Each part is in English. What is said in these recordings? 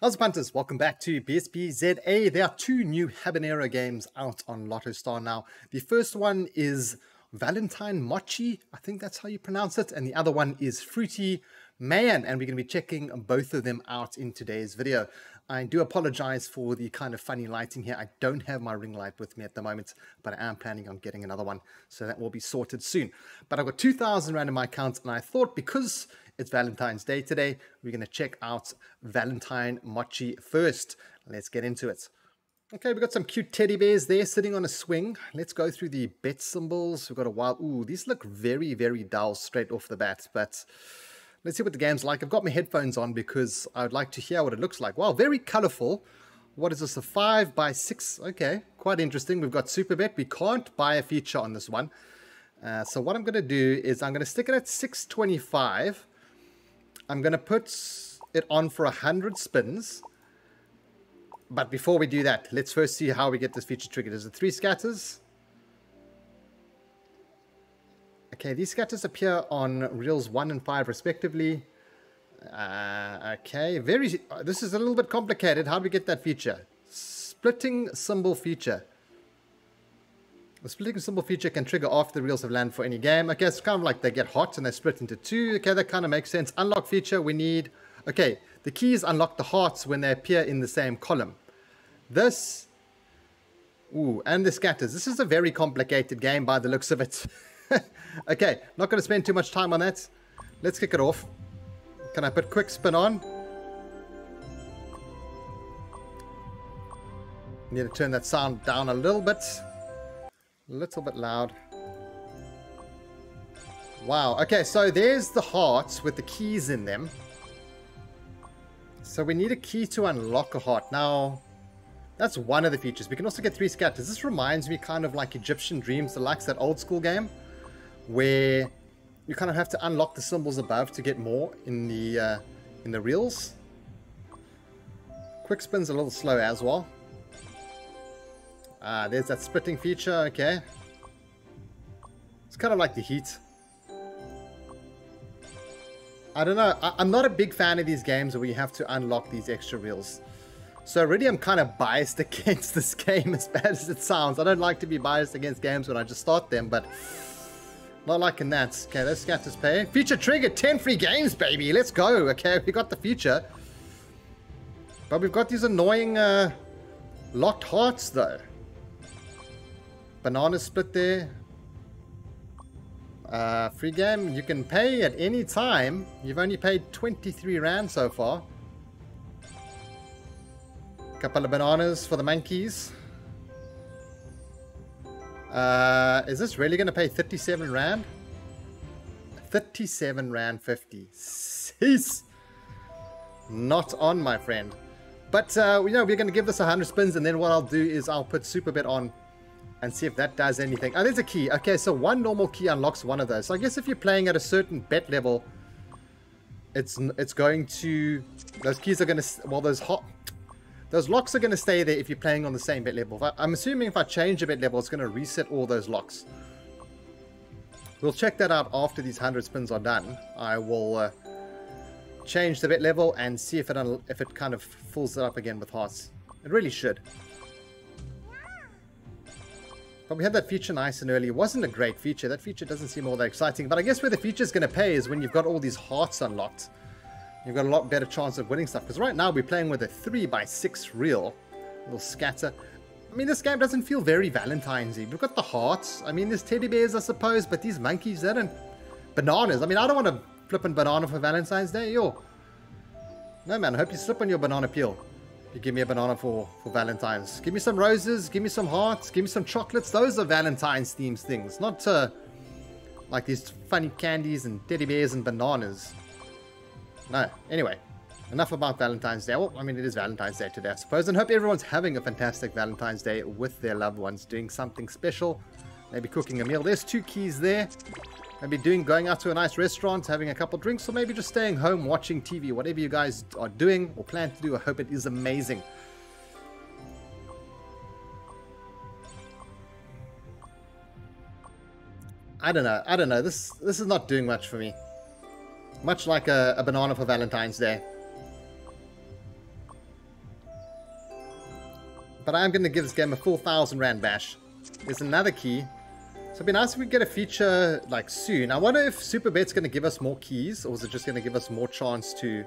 How's it, punters? Welcome back to BSBZA. There are two new Habanero games out on LottoStar now. The first one is Valentine Monchy, I think that's how you pronounce it, and the other one is Fruity Mayan, and we're going to be checking both of them out in today's video. I do apologize for the kind of funny lighting here. I don't have my ring light with me at the moment, but I am planning on getting another one, so that will be sorted soon. But I've got 2,000 rand in my account, and I thought because it's Valentine's Day today, we're going to check out Valentine Monchy first. Let's get into it. Okay, we've got some cute teddy bears there sitting on a swing. Let's go through the bet symbols. We've got a wild... Ooh, these look very, very dull straight off the bat, but let's see what the game's like. I've got my headphones on because I would like to hear what it looks like. Wow, very colourful. What is this, a 5 by 6? Okay, quite interesting. We've got Superbet. We can't buy a feature on this one. So what I'm going to do is I'm going to stick it at 625. I'm going to put it on for 100 spins. But before we do that, let's first see how we get this feature triggered. Is it 3 scatters? Okay, these scatters appear on reels 1 and 5 respectively. Okay, this is a little bit complicated. How do we get that feature? Splitting symbol feature. The splitting symbol feature can trigger after the reels have landed for any game. Okay, it's kind of like they get hot and they split into 2. Okay, that kind of makes sense. Unlock feature, we need... Okay, the keys unlock the hearts when they appear in the same column. This... Ooh, and the scatters. This is a very complicated game by the looks of it. Okay, not going to spend too much time on that. Let's kick it off. Can I put quick spin on? Need to turn that sound down a little bit. A little bit loud. Wow, okay, so there's the hearts with the keys in them. So we need a key to unlock a heart. Now, that's one of the features. We can also get 3 scatters. This reminds me kind of like Egyptian Dreams, the likes, that old school game, where you kind of have to unlock the symbols above to get more in the reels. Quick spin's a little slow as well. There's that splitting feature, okay. It's kind of like the heat. I don't know, I'm not a big fan of these games where you have to unlock these extra reels. So really I'm kind of biased against this game, as bad as it sounds. I don't like to be biased against games when I just start them, but not liking that. Okay, those scatters pay. Feature triggered, 10 free games, baby. Let's go. Okay, we got the feature. But we've got these annoying locked hearts though. Banana split there. Free game, you can pay at any time. You've only paid 23 rand so far. Couple of bananas for the monkeys. Is this really going to pay 37 rand? 37 rand 50. Cease. Not on, my friend. But, you know, we're going to give this 100 spins, and then what I'll do is I'll put Superbet on and see if that does anything. Oh, there's a key. Okay, so one normal key unlocks one of those. So I guess if you're playing at a certain bet level, it's going to... Those keys are going to... Well, those locks are going to stay there if you're playing on the same bet level. I'm assuming if I change the bet level, it's going to reset all those locks. We'll check that out after these 100 spins are done. I will change the bet level and see if it kind of fills it up again with hearts. It really should. But we had that feature nice and early. It wasn't a great feature. That feature doesn't seem all that exciting. But I guess where the feature's going to pay is when you've got all these hearts unlocked. You've got a lot better chance of winning stuff. Because right now we're playing with a 3 by 6 reel. A little scatter. I mean, this game doesn't feel very Valentine's-y. We've got the hearts. I mean, there's teddy bears, I suppose. But these monkeys, they don't... Bananas. I mean, I don't want to flip a banana for Valentine's Day. Yo. No, man. I hope you slip on your banana peel. You give me a banana for Valentine's. Give me some roses, give me some hearts, give me some chocolates. Those are Valentine's themed things, not like these funny candies and teddy bears and bananas. No, anyway, enough about Valentine's Day. Well, I mean, it is Valentine's Day today, I suppose, and hope everyone's having a fantastic Valentine's Day with their loved ones, doing something special, maybe cooking a meal. There's 2 keys there. Maybe going out to a nice restaurant, having a couple drinks, or maybe just staying home watching TV. Whatever you guys are doing or plan to do, I hope it is amazing. I don't know. This is not doing much for me. Much like a banana for Valentine's Day. but I'm going to give this game a full 1,000 rand bash. There's another key. So it'd be nice if we get a feature like soon. I wonder if Superbet's going to give us more keys, or is it just going to give us more chance to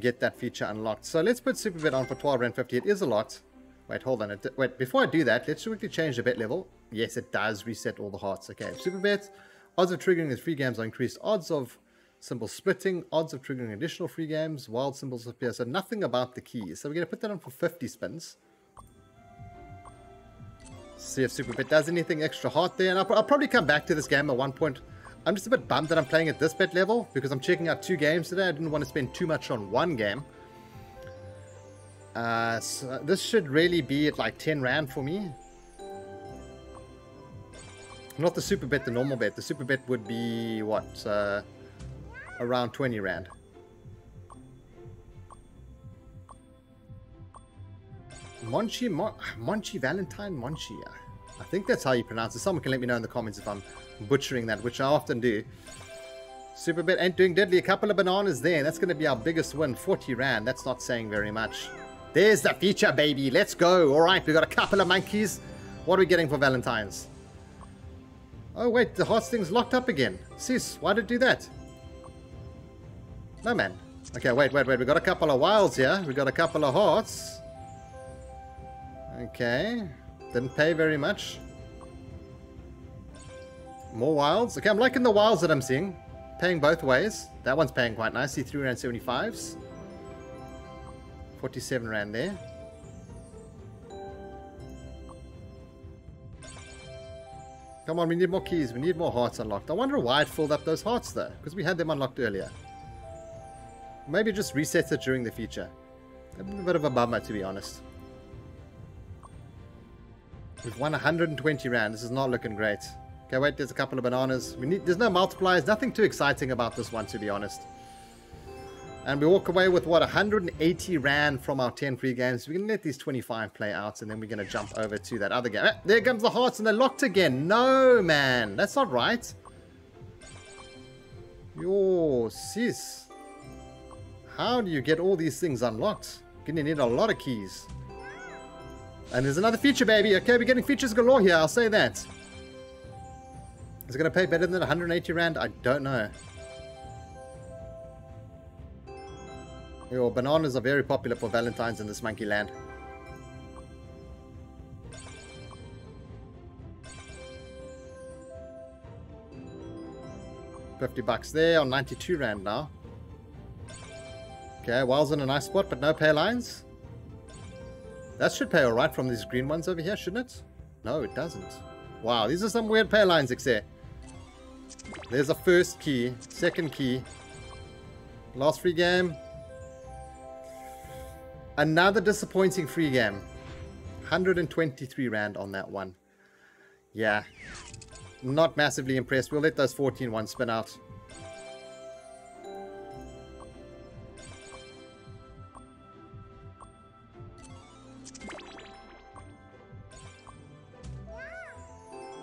get that feature unlocked? So let's put Superbet on for 12 rand 50. It is a lot. Wait, hold on. Wait, before I do that, let's quickly change the bet level. Yes, it does reset all the hearts. Okay, Superbet. Odds of triggering the free games are increased. Odds of symbol splitting. Odds of triggering additional free games. Wild symbols appear. So nothing about the keys. So we're going to put that on for 50 spins. See if Superbet does anything extra hot there. And I'll probably come back to this game at one point. I'm just a bit bummed that I'm playing at this bet level, because I'm checking out 2 games today. I didn't want to spend too much on one game. So this should really be at like 10 rand for me. Not the super bet, the normal bet. The super bet would be, what, around 20 rand. Monchy, Valentine Monchy. I think that's how you pronounce it. Someone can let me know in the comments if I'm butchering that, which I often do. Super bet ain't doing deadly. A couple of bananas there. That's going to be our biggest win, 40 rand. That's not saying very much. There's the feature, baby. Let's go. All right, we got a couple of monkeys. What are we getting for Valentine's? Oh, wait, the hearts thing's locked up again. Sis, why did it do that? No, man. Okay, wait. We got a couple of wilds here. We got a couple of hearts. Okay. Didn't pay very much. More wilds. Okay, I'm liking the wilds that I'm seeing. Paying both ways. That one's paying quite nicely. 3 rand 75s. 47 rand there. Come on, we need more keys. We need more hearts unlocked. I wonder why it filled up those hearts, though. Because we had them unlocked earlier. Maybe just resets it during the feature. A bit of a bummer, to be honest. We've won 120 rand. This is not looking great. Okay, wait. There's a couple of bananas. There's no multipliers. Nothing too exciting about this one, to be honest. And we walk away with, what, 180 rand from our 10 free games. We're going to let these 25 play out, and then we're going to jump over to that other game. Ah, there comes the hearts, and they're locked again. No, man. That's not right. Yo, sis. How do you get all these things unlocked? You're going to need a lot of keys. And there's another feature, baby. Okay, we're getting features galore here. I'll say that. Is it going to pay better than 180 rand? I don't know. Your bananas are very popular for Valentine's in this monkey land. $50 there on 92 rand now. Okay, Wild's in a nice spot, but no pay lines. That should pay alright from these green ones over here, shouldn't it? No, it doesn't. Wow, these are some weird pay lines, Xer. There's a first key, second key. Last free game. Another disappointing free game. 123 rand on that one. Yeah. Not massively impressed. We'll let those 14 ones spin out.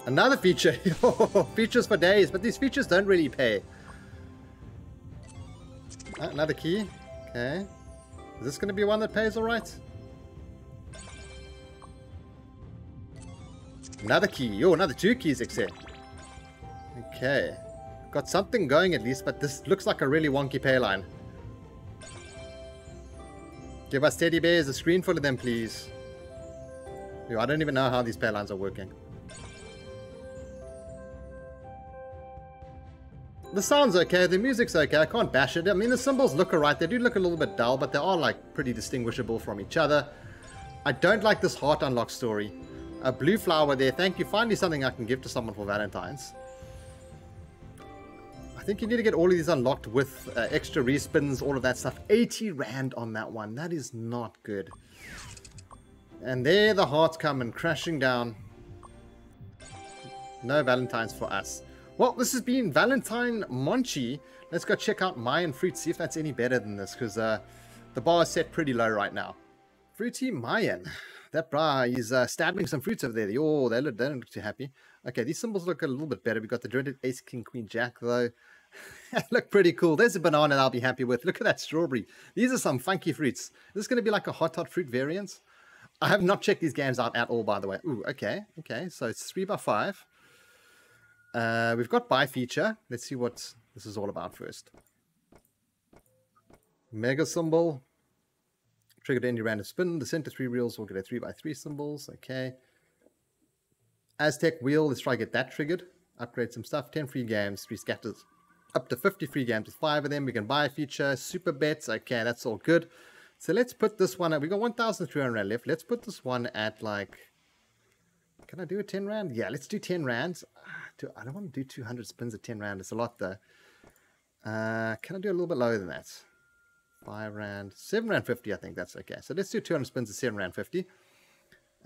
Another feature. Features for days, but these features don't really pay. Another key. Okay. Is this going to be one that pays all right? Another key. Yo, another 2 keys, except. Okay. Got something going at least, but this looks like a really wonky pay line. Give us teddy bears, a screen full of them, please. Yo, I don't even know how these pay lines are working. The sound's okay, the music's okay, I can't bash it. I mean, the symbols look alright. They do look a little bit dull, but they are, like, pretty distinguishable from each other. I don't like this heart unlock story. A blue flower there, thank you. Finally something I can give to someone for Valentine's. I think you need to get all of these unlocked with extra respins, all of that stuff. 80 rand on that one, that is not good. And there the hearts come and crashing down. No Valentine's for us. Well, this has been Valentine Monchy. Let's go check out Mayan Fruit, see if that's any better than this, because the bar is set pretty low right now. Fruity Mayan. That bar is stabbing some fruits over there. Oh, they don't look too happy. Okay, these symbols look a little bit better. We've got the dreaded Ace, King, Queen, Jack, though. That look pretty cool. There's a banana that I'll be happy with. Look at that strawberry. These are some funky fruits. Is this going to be like a hot fruit variant? I have not checked these games out at all, by the way. Ooh, okay, okay. So it's 3 by 5. We've got buy feature. Let's see what this is all about first. Mega Symbol. Trigger to any random spin. The center 3 reels will get a 3 by 3 symbols. Okay. Aztec Wheel. Let's try to get that triggered. Upgrade some stuff. 10 free games. 3 scatters. Up to 50 free games with 5 of them. We can buy a feature. Superbets. Okay, that's all good. So let's put this one at... We got 1,300 left. Let's put this one at like... Can I do a 10 round? Yeah, let's do 10 rounds. I don't want to do 200 spins at 10 round. It's a lot though. Can I do a little bit lower than that? 7 round 50, I think that's okay. So let's do 200 spins at 7 round 50. See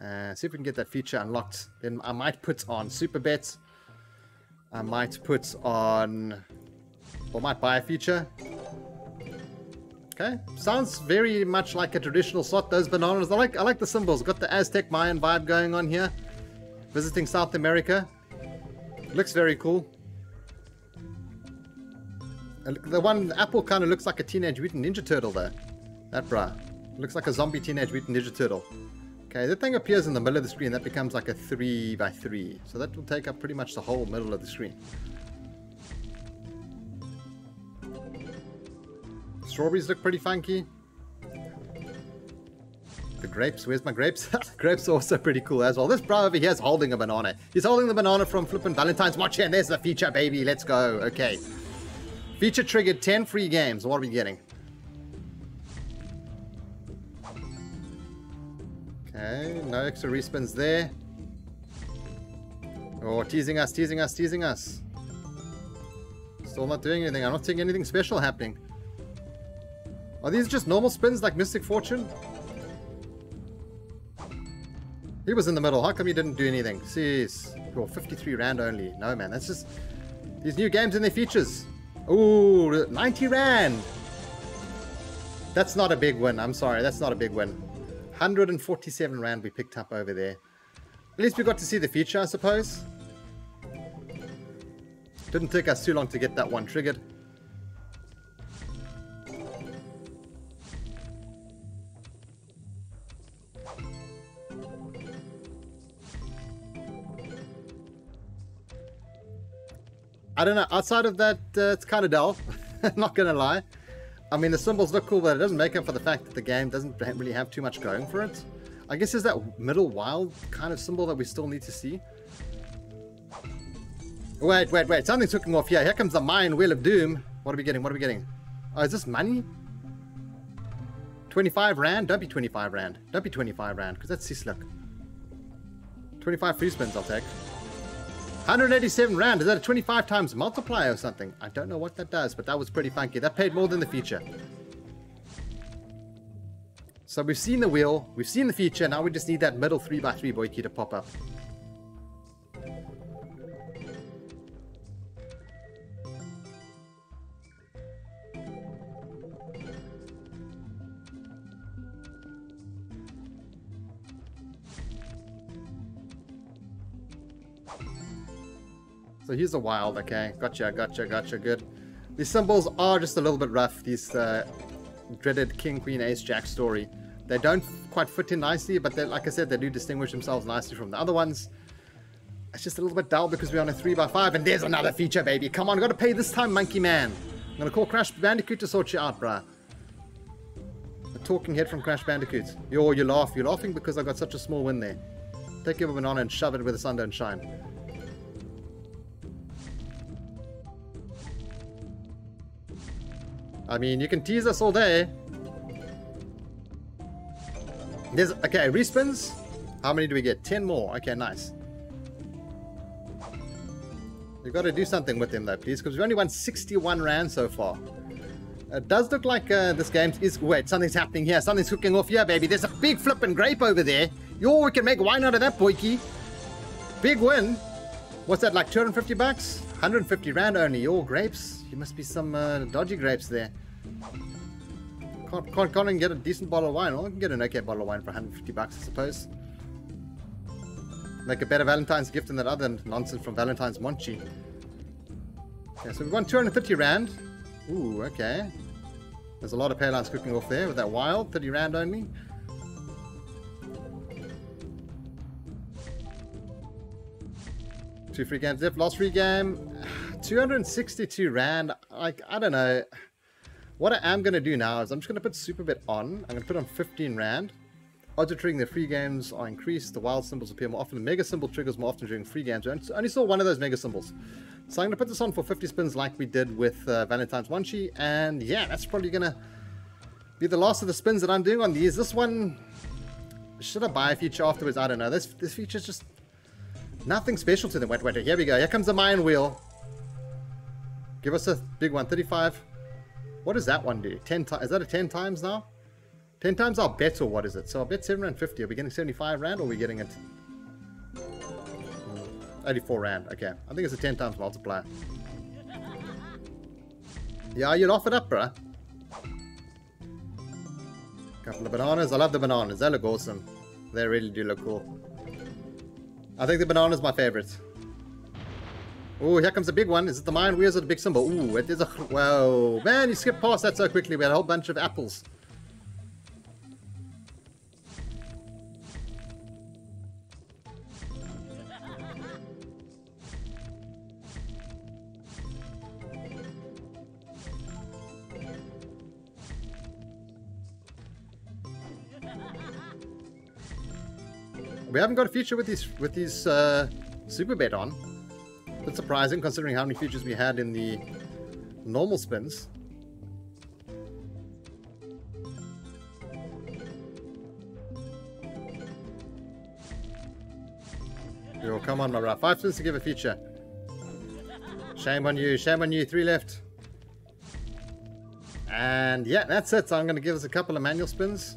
if we can get that feature unlocked. Then I might put on super bets. I might put on, or might buy a feature. Okay, sounds very much like a traditional slot. Those bananas, I like the symbols. Got the Aztec Mayan vibe going on here. Visiting South America, looks very cool. The one apple kind of looks like a Teenage Mutant Ninja Turtle though. That bra. Looks like a zombie Teenage Mutant Ninja Turtle. Okay, that thing appears in the middle of the screen. That becomes like a 3 by 3. So that will take up pretty much the whole middle of the screen. Strawberries look pretty funky. The grapes. Where's my grapes? Grapes are also pretty cool as well. This bro over here is holding a banana. He's holding the banana from flippin' Valentine's Monchy. And there's the feature, baby. Let's go. Okay. Feature triggered, 10 free games. What are we getting? Okay, no extra respins there. Oh, teasing us, teasing us, teasing us. Still not doing anything. I'm not seeing anything special happening. Are these just normal spins like Mystic Fortune? He was in the middle. How come he didn't do anything? Jeez. Oh, 53 rand only. No, man. That's just these new games and their features. Ooh, 90 rand. That's not a big win. I'm sorry. That's not a big win. 147 rand we picked up over there. At least we got to see the feature, I suppose. Didn't take us too long to get that one triggered. I don't know, outside of that, it's kind of dull, not gonna lie. I mean, the symbols look cool, but it doesn't make up for the fact that the game doesn't really have too much going for it. I guess there's that middle wild kind of symbol that we still need to see. Wait, wait, wait, something's hooking off here. Here comes the Mayan Wheel of Doom. What are we getting, what are we getting? Oh, is this money? 25 rand? Don't be 25 rand. Don't be 25 rand, because that's Sisluck. 25 free spins I'll take. 187 rand, is that a 25 times multiplier or something? I don't know what that does, but that was pretty funky. That paid more than the feature. So we've seen the wheel, we've seen the feature, now we just need that middle 3 by 3 boy key to pop up. So here's a wild, okay. Gotcha, gotcha, gotcha, good. These symbols are just a little bit rough, these dreaded king, queen, ace, jack story. They don't quite fit in nicely, but like I said, they do distinguish themselves nicely from the other ones. It's just a little bit dull because we're on a 3 by 5, and there's another feature, baby. Come on, gotta pay this time, monkey man. I'm gonna call Crash Bandicoot to sort you out, bruh. A talking head from Crash Bandicoot. Yo, you laugh. You're laughing because I got such a small win there. Take your banana and shove it where the sun don't shine. I mean, you can tease us all day. There's, okay, respins. How many do we get? 10 more. Okay, nice. We've got to do something with them though, please, because we've only won 61 rand so far. It does look like this game is... Wait, something's happening here. Something's hooking off here, baby. There's a big flippin' grape over there. Yo, we can make wine out of that, boyki. Big win. What's that, like 250 bucks? 150 rand only. Yo, grapes. You must be some dodgy grapes there. Can't even get a decent bottle of wine. Or I can get an okay bottle of wine for 150 bucks, I suppose. Make a better Valentine's gift than that other nonsense from Valentine's Monchy. Okay, so we've won 250 rand. Ooh, okay. There's a lot of pay lines cooking off there with that wild. 30 rand only. 2 free games left. Last free game, 262 Rand. Like, I don't know. What I am going to do now is I'm just going to put Superbet on. I'm going to put on 15 Rand. Odds of triggering the free games are increased. The wild symbols appear more often. The mega symbol triggers more often during free games. I only saw one of those mega symbols. So I'm going to put this on for 50 spins like we did with Valentine Monchy. And yeah, that's probably going to be the last of the spins that I'm doing on these. This one, should I buy a feature afterwards? I don't know. This feature's just nothing special to them. Wait, here we go. Here comes the Mayan wheel. Give us a big one. 35. What does that one do? 10 times. Is that a 10 times now? 10 times our bet, or what is it? So I'll bet 7 Rand 50. Are we getting 75 Rand or are we getting it? 84 Rand. Okay. I think it's a 10 times multiplier. Yeah, you'd offer it up, bruh. Couple of bananas. I love the bananas. They look awesome. They really do look cool. I think the banana's my favorite. Oh, here comes the big one. Is it the Mayan wheels or the big symbol? Ooh, it is a... Whoa. Man, you skipped past that so quickly. We had a whole bunch of apples. We haven't got a feature with these Superbet on. It's surprising considering how many features we had in the normal spins. Yo, come on, my bruh. 5 spins to give a feature. Shame on you. Shame on you. 3 left. And yeah, that's it. So I'm going to give us a couple of manual spins.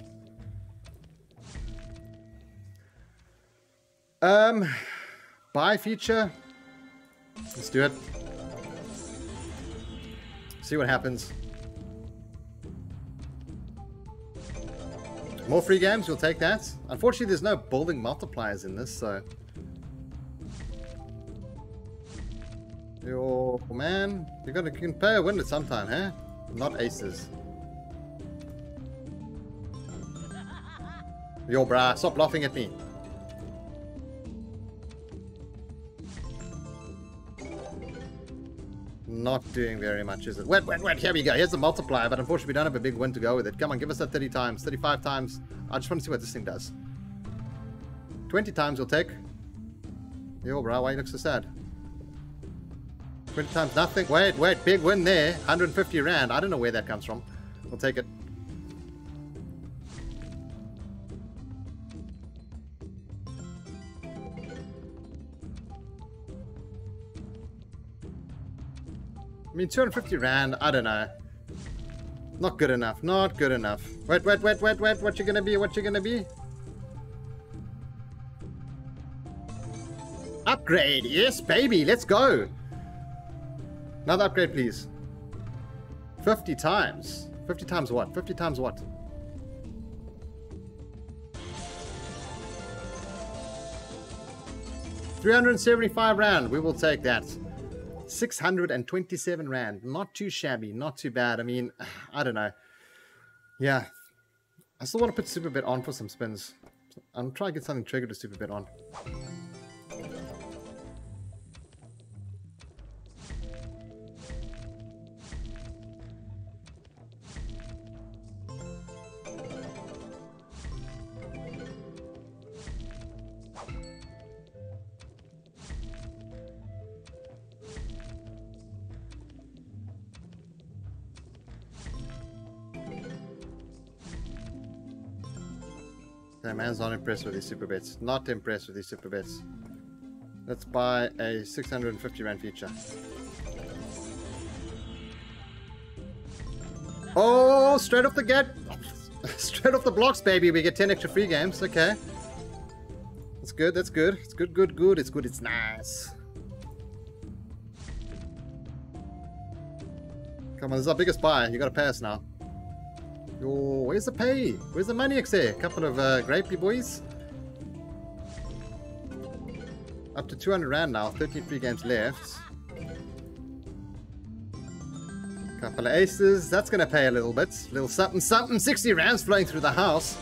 Buy feature. Let's do it. See what happens. More free games, we'll take that. Unfortunately, there's no building multipliers in this, so... Yo, man. You can pay a winner sometime, huh? Not aces. Yo, brah, stop laughing at me. Not doing very much, is it? Wait, here we go. Here's the multiplier, but unfortunately we don't have a big win to go with it. Come on, give us that 30 times, 35 times. I just want to see what this thing does. 20 times we'll take. Yo, bro, why you look so sad? 20 times nothing. Wait, big win there. 150 Rand. I don't know where that comes from. We'll take it. I mean, 250 Rand, I don't know. Not good enough, not good enough. Wait, what you gonna be, what you gonna be? Upgrade, yes baby, let's go. Another upgrade, please. 50 times. 50 times what? 50 times what? $375 Rand, we will take that. 627 Rand. Not too shabby, not too bad. I mean, I don't know. Yeah. I still want to put Superbet on for some spins. I'm trying to get something triggered to Superbet on. That man's not impressed with these super bets. Not impressed with these super bets. Let's buy a 650 Rand feature. Oh, straight off the gate. Straight off the blocks, baby. We get 10 extra free games. Okay. That's good. That's good. It's good. It's good. It's nice. Come on. This is our biggest buy. You got to pay us now. Oh, where's the pay? Where's the money, XA? Couple of grapey boys. Up to 200 Rand now. 13 free games left. Couple of aces. That's going to pay a little bit. Little something, something. 60 Rands flowing through the house.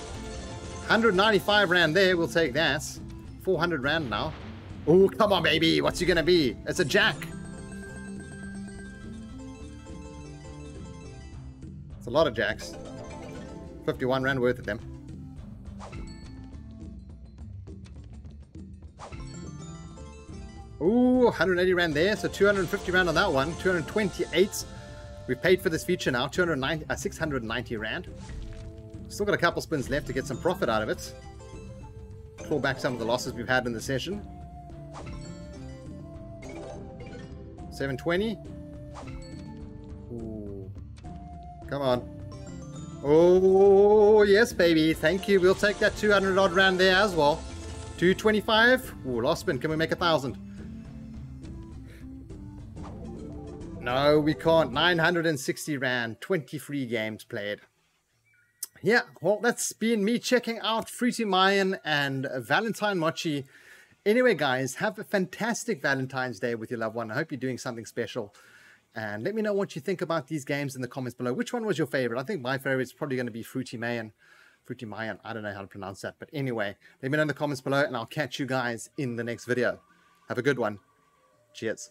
195 Rand there. We'll take that. 400 Rand now. Oh, come on, baby. What's he gonna be? It's a jack. It's a lot of jacks. 51 rand worth of them. Ooh, 180 rand there. So 250 rand on that one. 228. We've paid for this feature now. 690 rand. Still got a couple spins left to get some profit out of it. Claw back some of the losses we've had in the session. 720. Ooh. Come on. Oh, yes, baby. Thank you. We'll take that 200-odd rand there as well. 225. Ooh, last spin. Can we make 1,000? No, we can't. 960 rand. 23 games played. Yeah, well, that's been me checking out Fruity Mayan and Valentine Monchy. Anyway, guys, have a fantastic Valentine's Day with your loved one. I hope you're doing something special. And let me know what you think about these games in the comments below. Which one was your favorite? I think my favorite is probably going to be Fruity Mayan. Fruity Mayan. I don't know how to pronounce that. But anyway, let me know in the comments below, and I'll catch you guys in the next video. Have a good one. Cheers.